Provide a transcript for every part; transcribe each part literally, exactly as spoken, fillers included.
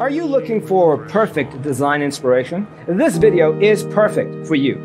Are you looking for perfect design inspiration? This video is perfect for you.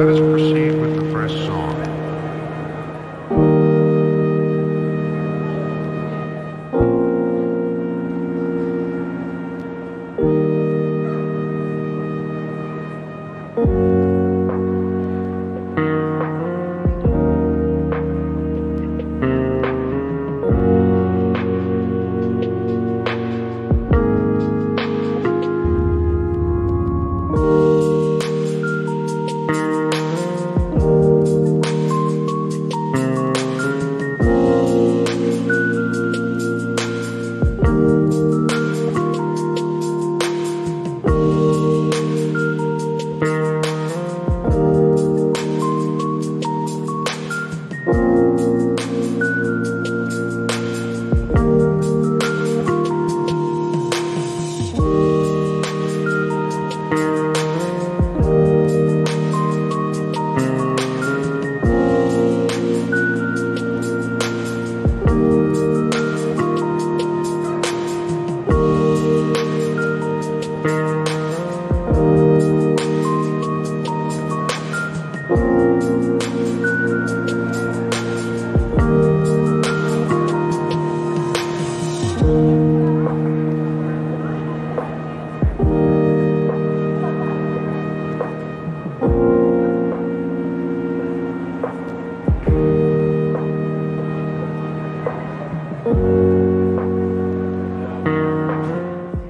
Let us proceed with the first song.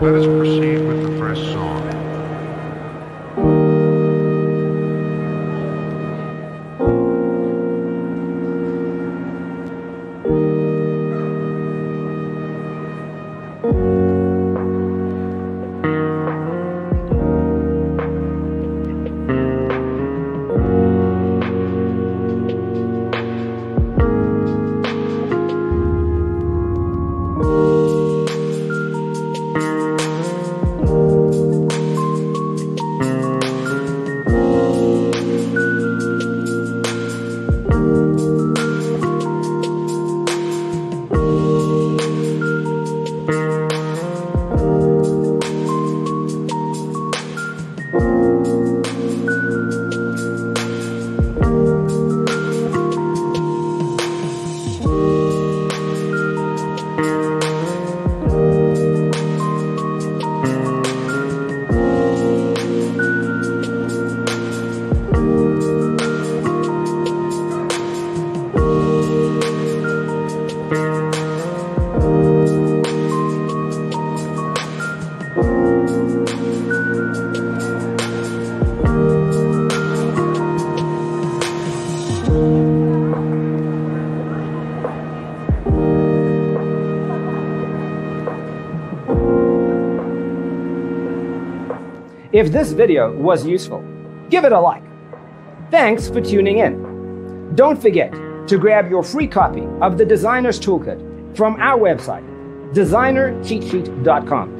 Let us proceed with the first song. If this video was useful, give it a like. Thanks for tuning in. Don't forget to grab your free copy of the Designer's Toolkit from our website, designer cheat sheet dot com.